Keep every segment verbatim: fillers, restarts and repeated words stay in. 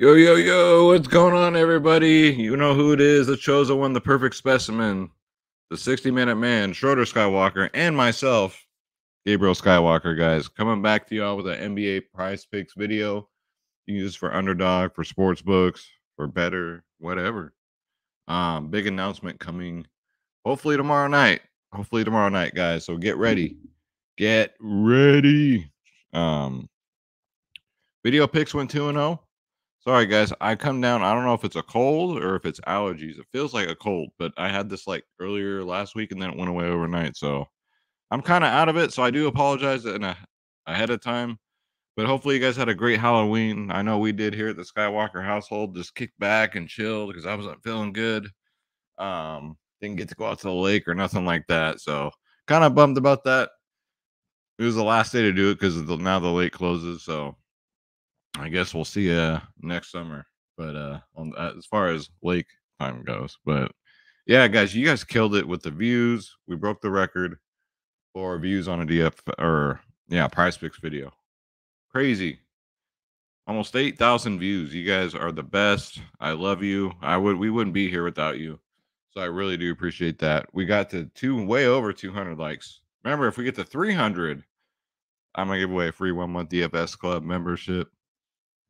Yo, yo, yo, what's going on, everybody? You know who it is, the chosen one, the perfect specimen, the sixty minute man, Schroeder Skywalker, and myself, Gabriel Skywalker, guys. Coming back to y'all with an N B A Prize Picks video. You can use for Underdog, for sports books, for better, whatever. Um, big announcement coming hopefully tomorrow night. Hopefully tomorrow night, guys. So get ready. Get ready. Um, video picks went two and oh. Sorry, guys. I come down. I don't know if it's a cold or if it's allergies. It feels like a cold, but I had this like earlier last week and then it went away overnight. So I'm kind of out of it. So I do apologize in a, ahead of time. But hopefully you guys had a great Halloween. I know we did here at the Skywalker household. Just kicked back and chilled because I wasn't feeling good. Um, didn't get to go out to the lake or nothing like that. So kind of bummed about that. It was the last day to do it because now the lake closes. So I guess we'll see uh next summer, but uh on, as far as lake time goes. But yeah, guys, you guys killed it with the views. We broke the record for views on a D F or yeah Prize Picks video. Crazy, almost eight thousand views. You guys are the best. I love you. I would we wouldn't be here without you. So I really do appreciate that. We got to two way over two hundred likes. Remember, if we get to three hundred, I'm gonna give away a free one month D F S Club membership.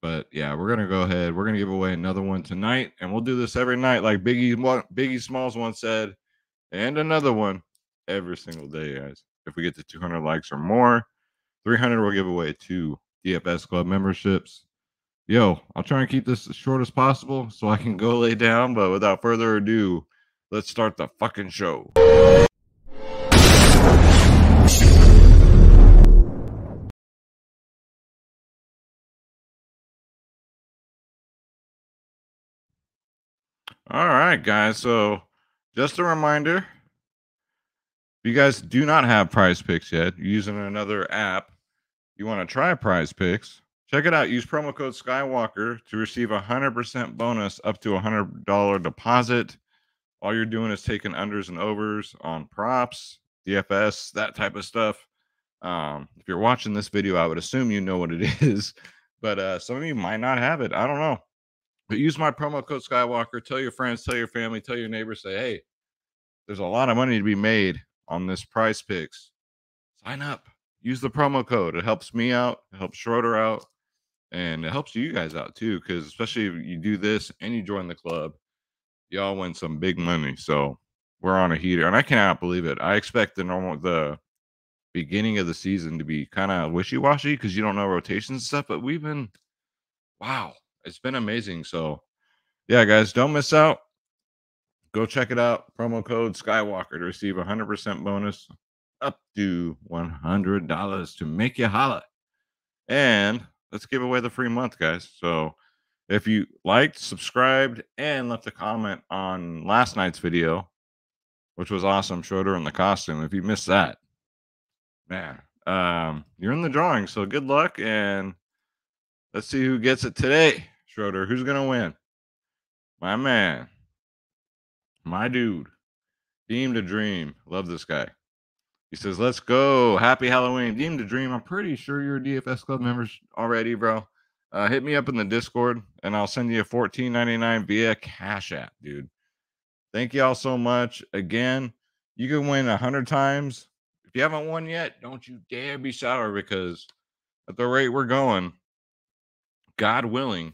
But yeah, we're gonna go ahead. We're gonna give away another one tonight, and we'll do this every night, like Biggie Biggie Smalls once said, and another one every single day, guys. If we get to two hundred likes or more, three hundred, we'll give away two D F S Club memberships. Yo, I'll try and keep this as short as possible so I can go lay down. But without further ado, let's start the fucking show. All right, guys, so just a reminder, if you guys do not have Prize Picks yet, you're using another app, you want to try Prize Picks, check it out. Use promo code Skywalker to receive a one hundred percent bonus up to a one hundred dollar deposit. All you're doing is taking unders and overs on props, D F S, that type of stuff. Um, if you're watching this video, I would assume you know what it is, but uh, some of you might not have it. I don't know. But use my promo code Skywalker. Tell your friends, tell your family, tell your neighbors, say, hey, there's a lot of money to be made on this Prize Picks. Sign up. Use the promo code. It helps me out. It helps Schroeder out. And it helps you guys out, too, because especially if you do this and you join the club, y'all win some big money. So we're on a heater. And I cannot believe it. I expect the normal, the beginning of the season to be kind of wishy-washy because you don't know rotations and stuff. But we've been, wow. It's been amazing. So yeah, guys, don't miss out. Go check it out. Promo code Skywalker to receive a hundred percent bonus up to one hundred dollars to make you holla. And let's give away the free month, guys. So if you liked, subscribed, and left a comment on last night's video, which was awesome, Schroeder in the costume. If you missed that, man, um, you're in the drawing. So good luck, and let's see who gets it today. Schroeder, who's going to win? My man. My dude. Deemed a Dream. Love this guy. He says, let's go. Happy Halloween. Deemed a Dream. I'm pretty sure you're D F S Club members already, bro. Uh, hit me up in the Discord, and I'll send you a fourteen ninety-nine via Cash App, dude. Thank you all so much. Again, you can win one hundred times. If you haven't won yet, don't you dare be sour, because at the rate we're going, God willing,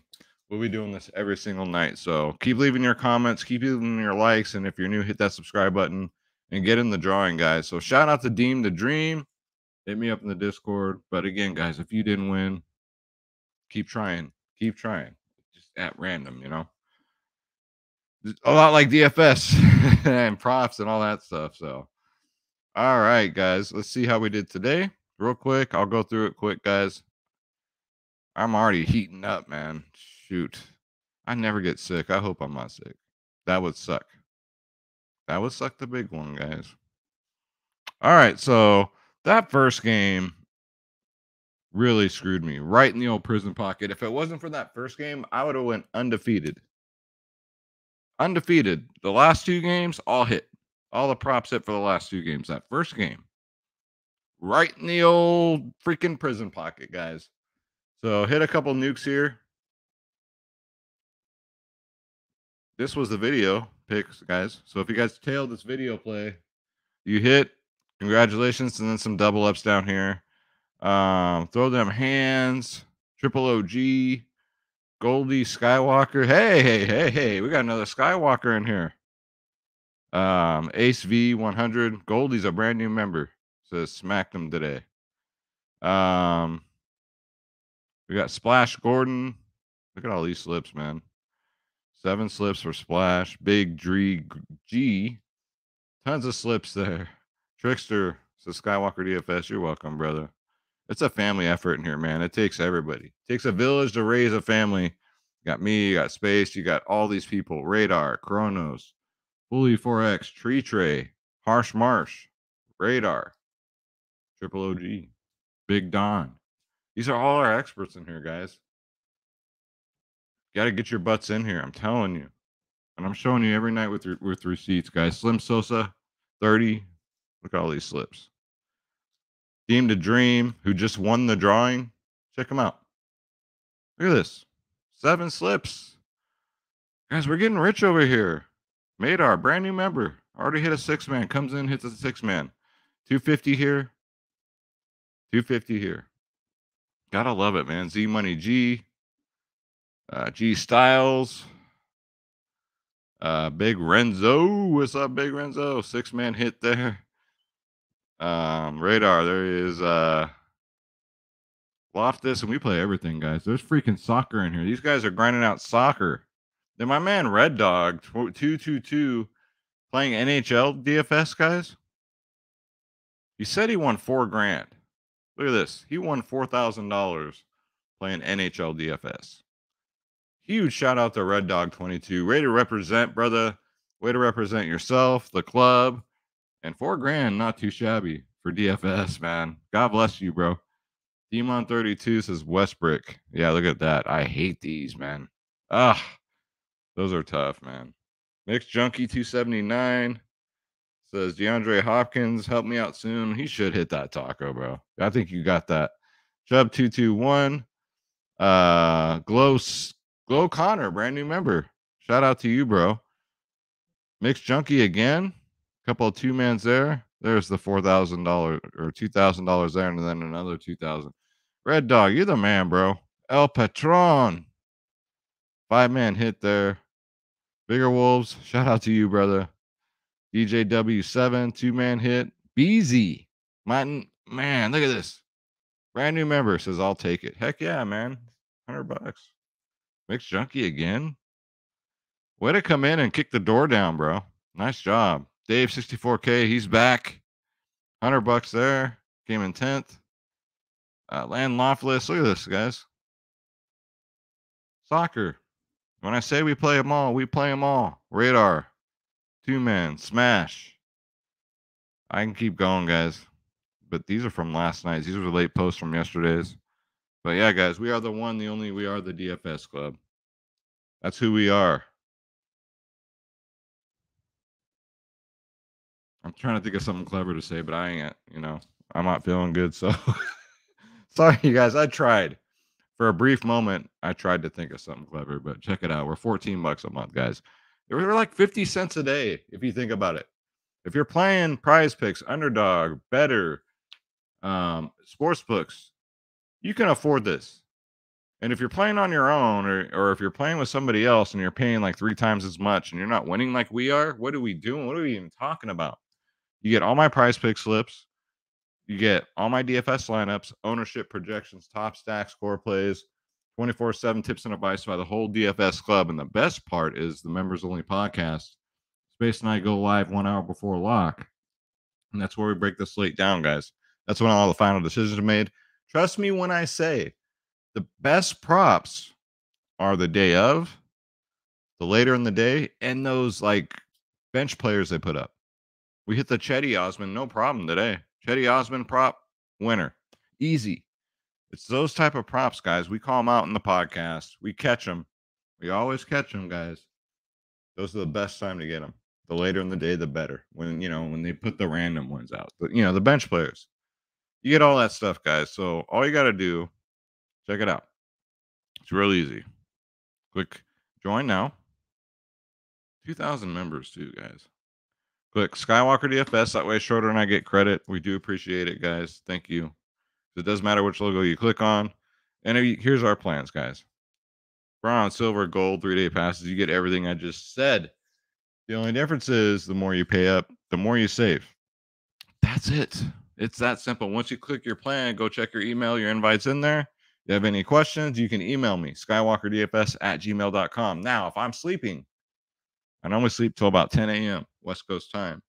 we'll be doing this every single night. So keep leaving your comments, keep leaving your likes, and if you're new, hit that subscribe button and get in the drawing, guys. So shout out to Deem the Dream. Hit me up in the Discord. But again, guys, if you didn't win, keep trying. Keep trying. Just at random, you know. A lot like D F S and props and all that stuff. So all right, guys, let's see how we did today. Real quick, I'll go through it quick, guys. I'm already heating up, man. Shoot. I never get sick. I hope I'm not sick. That would suck. That would suck the big one, guys. All right, so that first game really screwed me right in the old prison pocket. If it wasn't for that first game, I would have went undefeated. Undefeated. The last two games, all hit. All the props hit for the last two games. That first game, right in the old freaking prison pocket, guys. So hit a couple nukes here. this was the video picks, guys. So if you guys tailed this video play, you hit, congratulations, and then some double ups down here. Um, throw them hands, triple O G, Goldie Skywalker. Hey, hey, hey, hey, we got another Skywalker in here. Um, Ace V one hundred. Goldie's a brand new member. Says smacked him today. Um, we got Splash Gordon. Look at all these slips, man. Seven slips for Splash. Big Dree G. Tons of slips there. Trickster says Skywalker D F S. You're welcome, brother. It's a family effort in here, man. It takes everybody. It takes a village to raise a family. You got me. You got Space. You got all these people. Radar, Kronos, Bully four X, Tree Tray, Harsh Marsh, Radar, Triple O G, Big Don. These are all our experts in here, guys. Got to get your butts in here. I'm telling you. And I'm showing you every night with, re with receipts, guys. Slim Sosa, thirty. Look at all these slips. Deemed a Dream, who just won the drawing. Check him out. Look at this. Seven slips. Guys, we're getting rich over here. Madar, brand new member. Already hit a six-man. Comes in, hits a six-man. two fifty here. two fifty here. Gotta love it, man. Z Money G. Uh, G Styles. Uh, Big Renzo. What's up, Big Renzo? Six-man hit there. Um, Radar. There is uh, Loftus, and we play everything, guys. There's freaking soccer in here. These guys are grinding out soccer. Then my man Red Dog two two two playing N H L D F S, guys. He said he won four grand. Look at this. He won four thousand dollars playing N H L D F S. Huge shout out to Red Dog twenty-two. Way to represent, brother. Way to represent yourself, the club, and four grand. Not too shabby for D F S, man. God bless you, bro. Demon thirty-two says Westbrook. Yeah, look at that. I hate these, man. Ah, those are tough, man. Mixed Junkie two seventy-nine says DeAndre Hopkins, help me out soon. He should hit that taco, bro. I think you got that. Chubb two two one. Uh, Glow, Glow Connor, brand new member. Shout out to you, bro. Mixed Junkie again. Couple of two-mans there. There's the four thousand dollars or two thousand dollars there, and then another two thousand dollars. Red Dog, you're the man, bro. El Patron. Five-man hit there. Bigger Wolves, shout out to you, brother. D J W seven, two-man hit. Beezy, man, man, look at this. Brand new member says, I'll take it. Heck yeah, man. one hundred bucks. Mixed Junkie again. Way to come in and kick the door down, bro. Nice job. Dave sixty-four K, he's back. one hundred bucks there. Came in tenth. Uh, Land Loftless, look at this, guys. Soccer. When I say we play them all, we play them all. Radar, two-man, Smash. I can keep going, guys. But these are from last night. These were late posts from yesterday's. But yeah, guys, we are the one, the only, we are the D F S club. That's who we are. I'm trying to think of something clever to say, but I ain't, you know, I'm not feeling good. So sorry, you guys. I tried. For a brief moment, I tried to think of something clever, but check it out. We're fourteen bucks a month, guys. We're like fifty cents a day, if you think about it. If you're playing Prize Picks, Underdog, Better, um, Sportsbooks, you can afford this. And if you're playing on your own, or, or if you're playing with somebody else and you're paying like three times as much and you're not winning like we are, what are we doing? What are we even talking about? You get all my Prize Pick slips. You get all my D F S lineups, ownership projections, top stacks, score plays, twenty-four seven tips and advice by the whole D F S club. And the best part is the members only podcast. Space and I go live one hour before lock. And that's where we break the slate down, guys. That's when all the final decisions are made. Trust me when I say the best props are the day of, the later in the day, and those like bench players they put up. We hit the Chetty Osman, no problem today. Teddy Osman prop, winner. Easy. It's those type of props, guys. We call them out in the podcast. We catch them. We always catch them, guys. Those are the best time to get them. The later in the day, the better. When, you know, when they put the random ones out. But, you know, the bench players. You get all that stuff, guys. So all you got to do, check it out. It's real easy. Click join now. two thousand members too, guys. Click Skywalker D F S. That way Schroeder and I get credit. We do appreciate it, guys. Thank you. It doesn't matter which logo you click on. And here's our plans, guys. Bronze, silver, gold, three-day passes. You get everything I just said. The only difference is the more you pay up, the more you save. That's it. It's that simple. Once you click your plan, go check your email, your invite's in there. If you have any questions, you can email me, skywalker d f s at gmail dot com. Now, if I'm sleeping, I normally sleep till about ten a m West Coast time.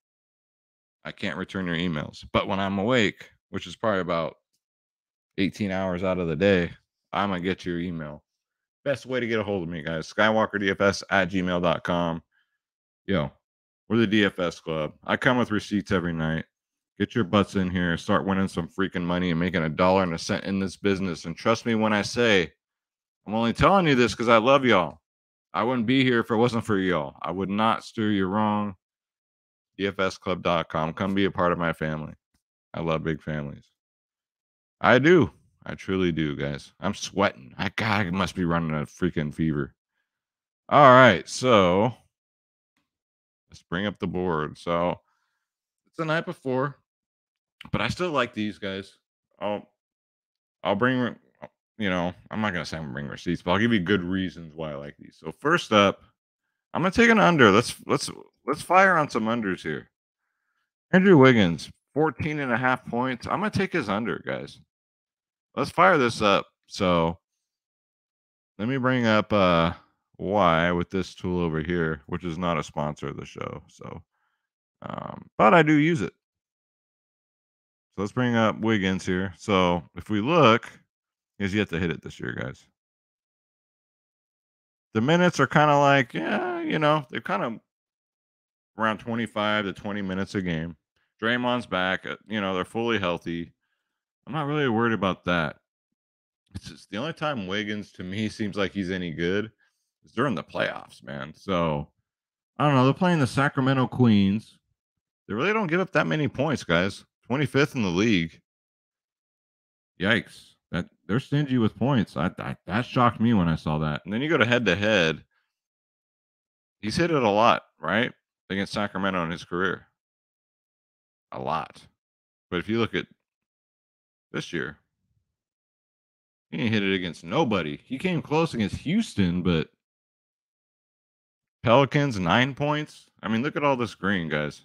I can't return your emails. But when I'm awake, which is probably about eighteen hours out of the day, I'm going to get your email. Best way to get a hold of me, guys, skywalker d f s at gmail dot com. Yo, we're the D F S Club. I come with receipts every night. Get your butts in here. Start winning some freaking money and making a dollar and a cent in this business. And trust me when I say, I'm only telling you this because I love y'all. I wouldn't be here if it wasn't for y'all. I would not steer you wrong. D F S club dot com. Come be a part of my family. I love big families. I do. I truly do, guys. I'm sweating. I God, I must be running a freaking fever. All right, so let's bring up the board. So it's the night before, but I still like these guys. I'll I'll bring, you know, I'm not gonna say I'm gonna bring receipts, but I'll give you good reasons why I like these. So first up, I'm gonna take an under. Let's let's let's fire on some unders here. Andrew Wiggins, fourteen and a half points. I'm gonna take his under, guys. Let's fire this up. So let me bring up uh why with this tool over here, which is not a sponsor of the show. So um, but I do use it. So let's bring up Wiggins here. So if we look, he's yet to hit it this year, guys. The minutes are kind of like, yeah, you know, they're kind of around twenty-five to twenty minutes a game. Draymond's back, you know, they're fully healthy. I'm not really worried about that. It's just the only time Wiggins to me seems like he's any good is during the playoffs, man. So I don't know. They're playing the Sacramento Queens. They really don't give up that many points, guys. twenty-fifth in the league. Yikes. That they're stingy with points. I, I that shocked me when I saw that. And then you go to head to head. He's hit it a lot, right? Against Sacramento in his career. A lot. But if you look at this year, he didn't hit it against nobody. He came close against Houston, but Pelicans, nine points. I mean, look at all this green, guys.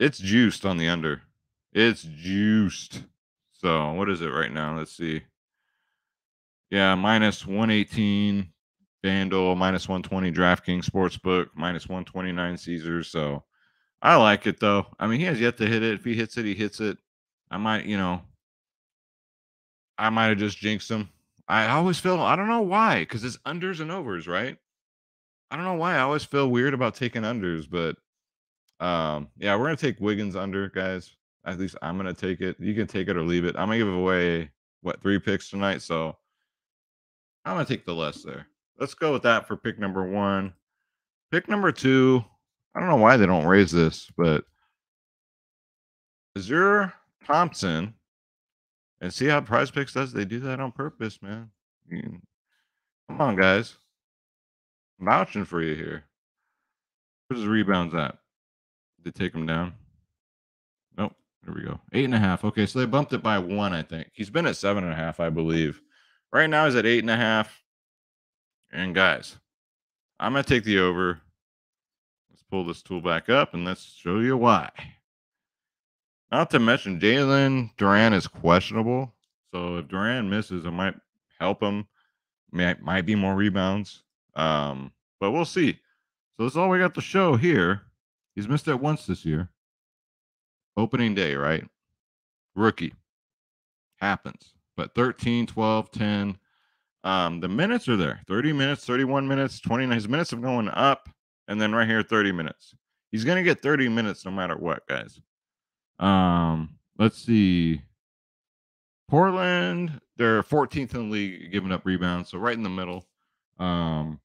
It's juiced on the under. It's juiced. So what is it right now? Let's see. Yeah, minus one eighteen FanDuel, minus one twenty DraftKings Sportsbook, minus one twenty-nine Caesars. So I like it, though. I mean, he has yet to hit it. If he hits it, he hits it. I might, you know, I might have just jinxed him. I always feel, I don't know why, because it's unders and overs, right? I don't know why I always feel weird about taking unders, but um, yeah, we're going to take Wiggins under, guys. At least I'm going to take it. You can take it or leave it. I'm going to give away, what, three picks tonight, so I'm going to take the less there. Let's go with that for pick number one. Pick number two, I don't know why they don't raise this, but Ausar Thompson. And see how Prize Picks does? They do that on purpose, man. You can, come on, guys. I'm vouching for you here. Where's his rebounds at? Did they take him down? Nope. There we go. Eight and a half. Okay, so they bumped it by one, I think. He's been at seven and a half, I believe. Right now he's at eight and a half. And, guys, I'm going to take the over. Let's pull this tool back up, and let's show you why. Not to mention, Jalen Duran is questionable. So if Duran misses, it might help him. Might, might be more rebounds. Um, but we'll see. So that's all we got to show here. He's missed it once this year. Opening day, right? Rookie. Happens. But thirteen, twelve, ten. Um, the minutes are there. thirty minutes, thirty-one minutes, twenty-nine. His minutes are going up. And then right here, thirty minutes. He's going to get thirty minutes no matter what, guys. Um, let's see. Portland, they're fourteenth in the league, giving up rebounds, so right in the middle. Um,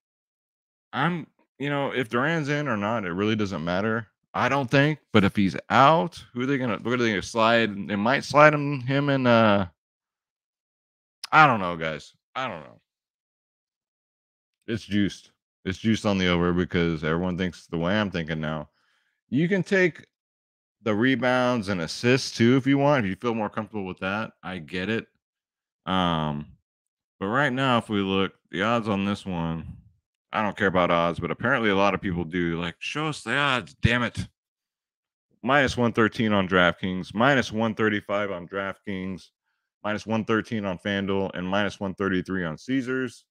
I'm, you know, if Duran's in or not, it really doesn't matter. I don't think, but if he's out, who are they gonna? Where are they gonna slide? They might slide him, him, and uh, I don't know, guys. I don't know. It's juiced. It's juice on the over because everyone thinks the way I'm thinking now. You can take the rebounds and assists too if you want. If you feel more comfortable with that, I get it. Um, but right now, if we look, the odds on this one, I don't care about odds, but apparently a lot of people do. Like, show us the odds, damn it. minus one thirteen on DraftKings, minus one thirty-five on DraftKings, minus one thirteen on FanDuel, and minus one thirty-three on Caesars.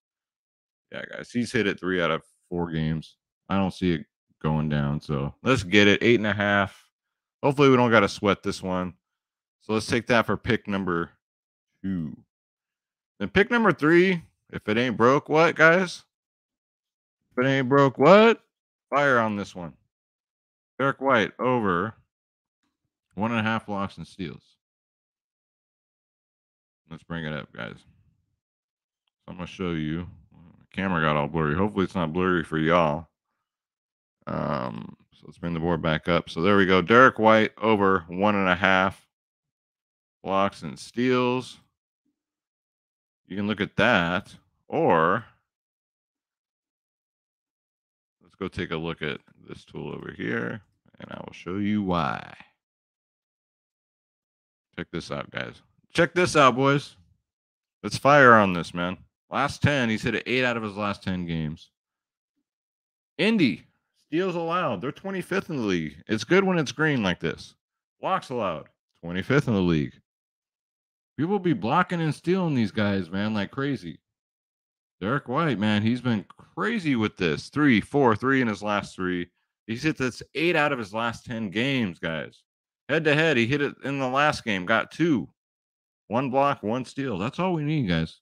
Yeah, guys, he's hit it three out of four games. I don't see it going down, so let's get it. Eight and a half. Hopefully we don't got to sweat this one. So let's take that for pick number two. Then pick number three, if it ain't broke, what, guys? If it ain't broke, what? Fire on this one. Derrick White over one and a half blocks and steals. Let's bring it up, guys. So I'm going to show you. Camera got all blurry. Hopefully it's not blurry for y'all. Um, so let's bring the board back up. So there we go. Derrick White over one and a half blocks and steals. You can look at that, or let's go take a look at this tool over here, and I will show you why. Check this out, guys. Check this out, boys. Let's fire on this, man. Last ten, he's hit an eight out of his last ten games. Indy, steals allowed. They're twenty-fifth in the league. It's good when it's green like this. Blocks allowed, twenty-fifth in the league. People be blocking and stealing these guys, man, like crazy. Derrick White, man, he's been crazy with this. Three, four, three in his last three. He's hit this eight out of his last ten games, guys. Head to head, he hit it in the last game, got two. One block, one steal. That's all we need, guys.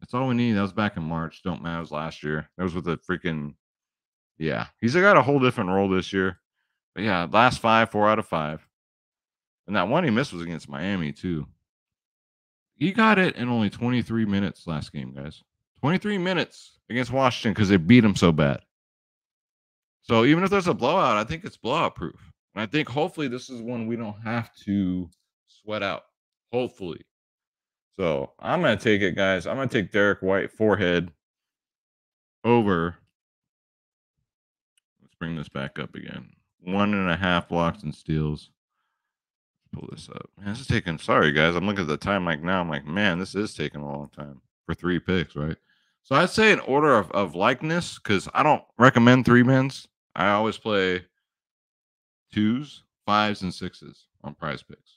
That's all we need. That was back in March. Don't matter. It was last year. That was with the freaking, yeah. He's got a whole different role this year. But yeah, last five, four out of five. And that one he missed was against Miami, too. He got it in only twenty-three minutes last game, guys. twenty-three minutes against Washington because they beat him so bad. So even if there's a blowout, I think it's blowout proof. And I think hopefully this is one we don't have to sweat out. Hopefully. So I'm going to take it, guys. I'm going to take Derrick White forehead over. Let's bring this back up again. One and a half blocks and steals. Pull this up. Man, this is taking, sorry, guys. I'm looking at the time like now. I'm like, man, this is taking a long time for three picks, right? So I'd say an order of, of likeness, because I don't recommend three mins. I always play twos, fives, and sixes on Prize Picks.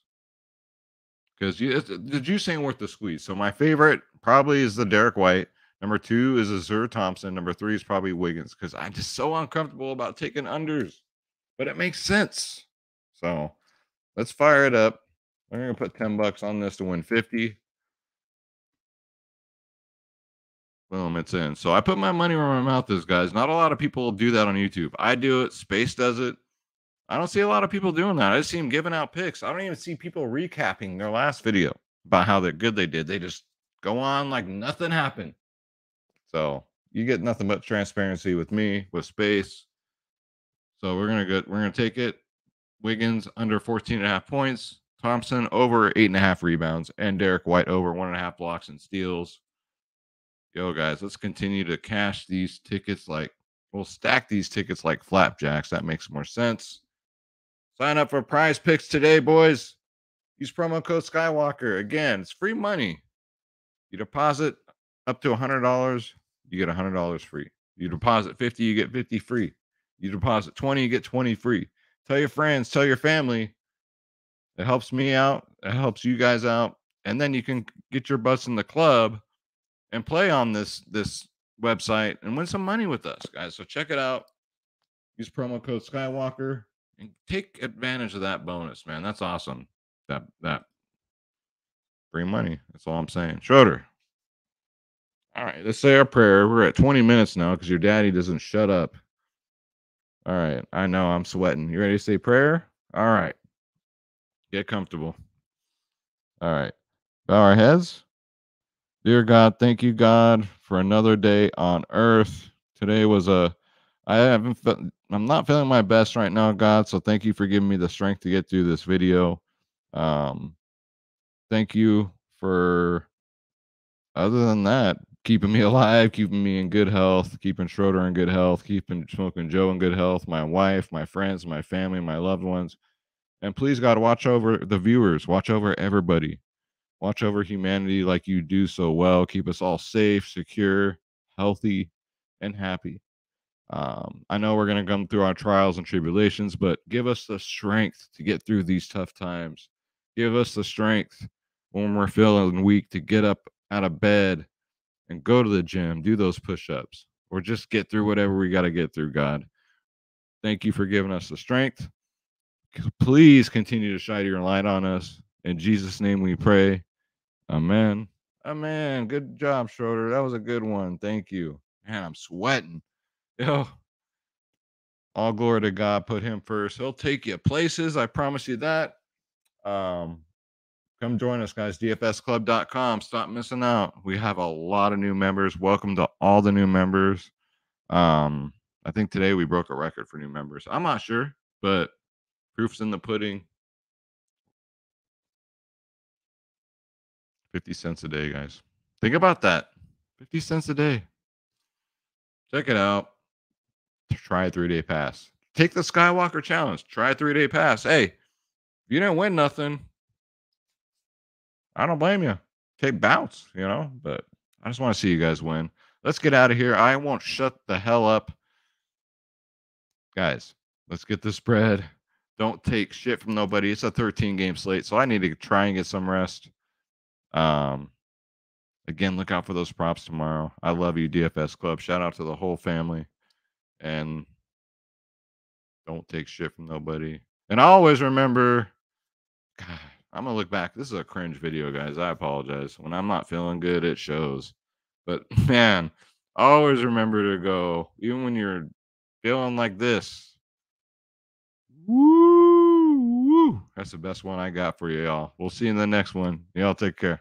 Because the juice ain't worth the squeeze. So my favorite probably is the Derrick White. Number two is Ausar Thompson. Number three is probably Wiggins. Because I'm just so uncomfortable about taking unders. But it makes sense. So let's fire it up. We're going to put ten bucks on this to win fifty. Boom, it's in. So I put my money where my mouth is, guys. Not a lot of people do that on YouTube. I do it. Space does it. I don't see a lot of people doing that. I just see them giving out picks. I don't even see people recapping their last video about how good they did. They just go on like nothing happened. So you get nothing but transparency with me, with Space. So we're gonna go. We're gonna take it. Wiggins under fourteen and a half points. Thompson over eight and a half rebounds, and Derrick White over one and a half blocks and steals. Yo, guys, let's continue to cash these tickets. Like we'll stack these tickets like flapjacks. That makes more sense. Sign up for Prize Picks today, boys. Use promo code Skywalker. Again, it's free money. You deposit up to one hundred dollars, you get one hundred dollars free. You deposit fifty dollars, you get fifty dollars free. You deposit twenty dollars, you get twenty dollars free. Tell your friends, tell your family. It helps me out. It helps you guys out. And then you can get your butts in the club and play on this, this website and win some money with us, guys. So check it out. Use promo code Skywalker. And take advantage of that bonus, man. That's awesome. That that free money. That's all I'm saying. Schroeder. All right, let's say our prayer. We're at twenty minutes now because your daddy doesn't shut up. All right, I know I'm sweating. You ready to say prayer? All right, get comfortable. All right, bow our heads. Dear God, thank you, God, for another day on earth. Today was a. I haven't. I'm not feeling my best right now, God, so thank you for giving me the strength to get through this video. Um, thank you for, other than that, keeping me alive, keeping me in good health, keeping Schroeder in good health, keeping Smoking Joe in good health, my wife, my friends, my family, my loved ones. And please, God, watch over the viewers. Watch over everybody. Watch over humanity like you do so well. Keep us all safe, secure, healthy, and happy. Um, I know we're going to come through our trials and tribulations, but give us the strength to get through these tough times. Give us the strength when we're feeling weak to get up out of bed and go to the gym, do those push-ups, or just get through whatever we got to get through, God. Thank you for giving us the strength. Please continue to shine your light on us. In Jesus' name we pray. Amen. Amen. Good job, Schroeder. That was a good one. Thank you. Man, I'm sweating. Yo, all glory to God. Put him first. He'll take you places. I promise you that. Um, come join us, guys. D F S club dot com. Stop missing out. We have a lot of new members. Welcome to all the new members. Um, I think today we broke a record for new members. I'm not sure, but proof's in the pudding. fifty cents a day, guys. Think about that. fifty cents a day. Check it out. Try a three-day pass. Take the Skywalker Challenge. Try a three-day pass. Hey, if you didn't win nothing, I don't blame you. Take bounce, you know, but I just want to see you guys win. Let's get out of here. I won't shut the hell up. Guys, let's get this spread. Don't take shit from nobody. It's a thirteen-game slate, so I need to try and get some rest. Um, again, look out for those props tomorrow. I love you, D F S Club. Shout out to the whole family. And don't take shit from nobody. And I always remember, God, I'm going to look back. This is a cringe video, guys. I apologize. When I'm not feeling good, it shows. But, man, I always remember to go, even when you're feeling like this, woo, woo. That's the best one I got for you, y'all. We'll see you in the next one. Y'all take care.